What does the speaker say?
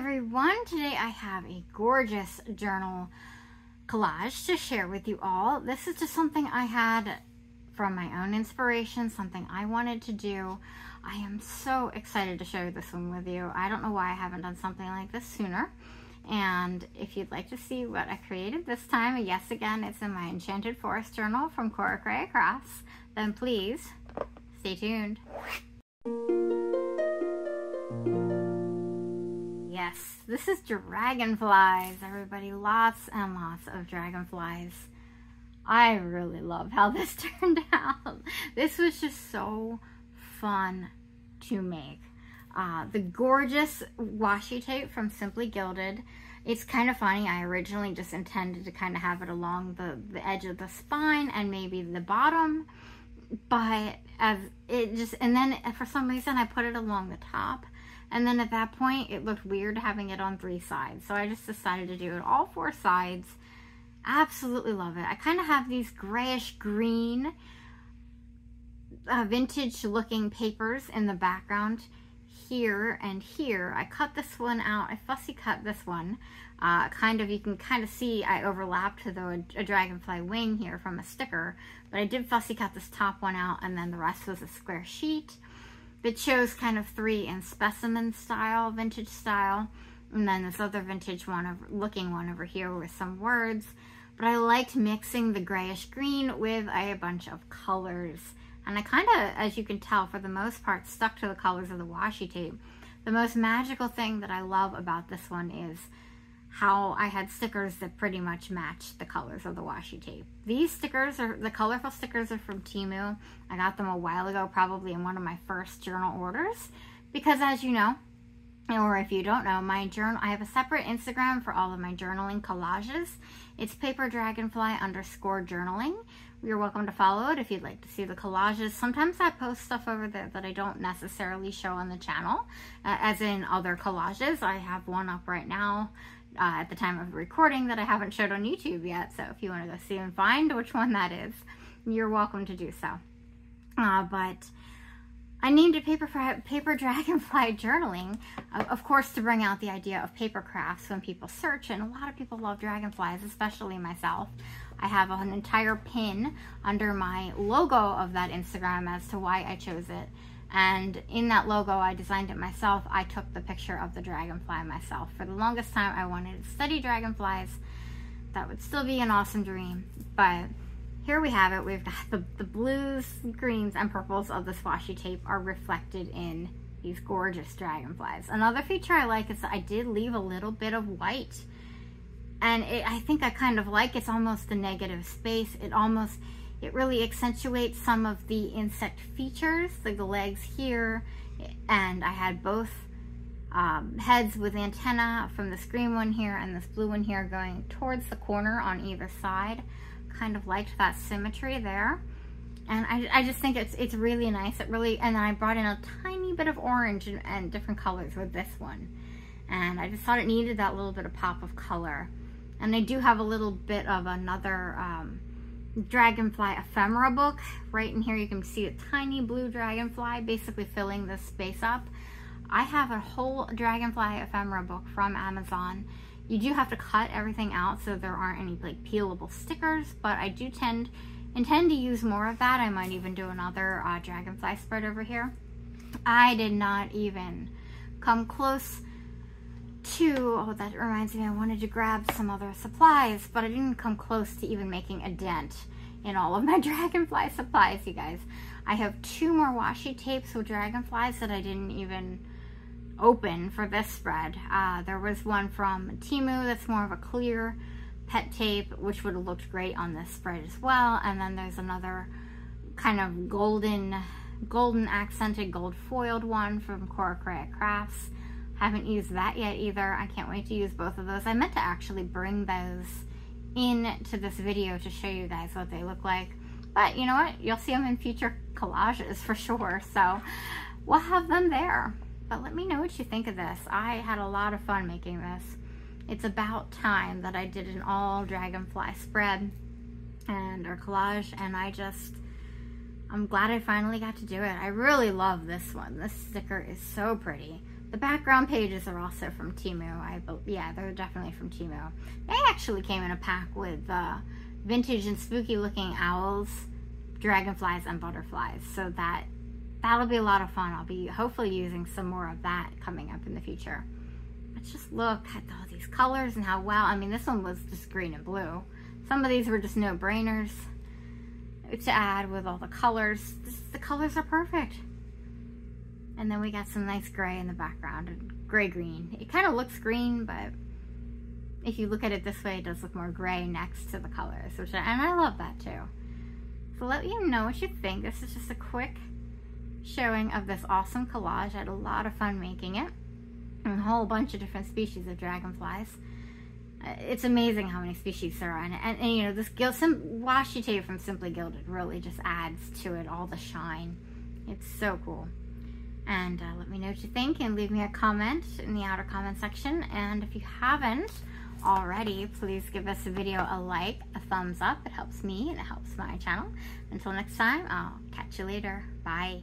everyone. Today I have a gorgeous journal collage to share with you all. This is just something I had from my own inspiration, something I wanted to do. I am so excited to share this one with you. I don't know why I haven't done something like this sooner. And if you'd like to see what I created this time, yes, again, it's in my Enchanted Forest journal from CoraCreaCrafts, then please stay tuned. Yes, this is dragonflies, everybody. Lots and lots of dragonflies. I really love how this turned out. This was just so fun to make. The gorgeous washi tape from Simply Gilded. It's kind of funny, I originally just intended to kind of have it along the edge of the spine and maybe the bottom, but as it just, and then for some reason I put it along the top, and then at that point it looked weird having it on three sides, so I just decided to do it all four sides. Absolutely love it. I kind of have these grayish green vintage looking papers in the background here and here. I cut this one out. I fussy cut this one. Kind of, you can kind of see I overlapped a dragonfly wing here from a sticker, but I did fussy cut this top one out, and then the rest was a square sheet that shows kind of three in specimen style, vintage style, and then this other vintage one looking one over here with some words. But I liked mixing the grayish green with a bunch of colors. And I kind of, as you can tell, for the most part, stuck to the colors of the washi tape. The most magical thing that I love about this one is how I had stickers that pretty much matched the colors of the washi tape. These stickers are, the colorful stickers are from Temu. I got them a while ago, probably in one of my first journal orders. Because as you know, or if you don't know, my journal, I have a separate Instagram for all of my journaling collages. It's paperdragonfly_journaling. You're welcome to follow it if you'd like to see the collages. Sometimes I post stuff over there that I don't necessarily show on the channel, as in other collages. I have one up right now at the time of recording that I haven't showed on YouTube yet. So if you want to go see and find which one that is, you're welcome to do so. But I named it Paper Dragonfly Journaling, of course, to bring out the idea of paper crafts when people search, and a lot of people love dragonflies, especially myself. I have an entire pin under my logo of that Instagram as to why I chose it, and in that logo, I designed it myself. I took the picture of the dragonfly myself. For the longest time, I wanted to study dragonflies. That would still be an awesome dream, but here we have it. We've got the blues, greens, and purples of this washi tape are reflected in these gorgeous dragonflies. Another feature I like is that I did leave a little bit of white, and I think I kind of like, it's almost the negative space. It really accentuates some of the insect features, like the legs here, and I had both heads with antenna from this green one here and this blue one here going towards the corner on either side. Kind of liked that symmetry there, and I just think it's really nice. It really, and then I brought in a tiny bit of orange and different colors with this one, and I just thought it needed that little bit of pop of color. And I do have a little bit of another dragonfly ephemera book right in here. You can see a tiny blue dragonfly basically filling this space up. I have a whole dragonfly ephemera book from Amazon. You do have to cut everything out so there aren't any like peelable stickers, but I do intend to use more of that. I might even do another dragonfly spread over here. I did not even come close to, oh, that reminds me, I wanted to grab some other supplies, but I didn't come close to even making a dent in all of my dragonfly supplies, you guys. I have two more washi tapes with dragonflies that I didn't even open for this spread. There was one from Temu that's more of a clear pet tape, which would have looked great on this spread as well. And then there's another kind of golden accented, gold foiled one from CoraCreaCrafts. Haven't used that yet either. I can't wait to use both of those. I meant to actually bring those into this video to show you guys what they look like, but you know what? You'll see them in future collages for sure. So we'll have them there. But let me know what you think of this. I had a lot of fun making this. It's about time that I did an all dragonfly spread and or collage, and I'm glad I finally got to do it. I really love this one. This sticker is so pretty. The background pages are also from Temu. Yeah, they're definitely from Temu. They actually came in a pack with vintage and spooky looking owls, dragonflies, and butterfliys. So that'll be a lot of fun. I'll be hopefully using some more of that coming up in the future. Let's just look at all these colors and how well, I mean, this one was just green and blue. Some of these were just no-brainers to add with all the colors. The colors are perfect. And then we got some nice gray in the background, and gray-green. It kind of looks green, but if you look at it this way, it does look more gray next to the colors, which I love that too. So let me know what you think. This is just a quick showing of this awesome collage. I had a lot of fun making it, and a whole bunch of different species of dragonflies. It's amazing how many species there are, and you know, this washi tape from Simply Gilded really just adds to it all the shine. It's so cool. And let me know what you think, and leave me a comment in the outer comment section. And if you haven't already, please give this video a like, a thumbs up. It helps me and it helps my channel. Until next time, I'll catch you later. Bye.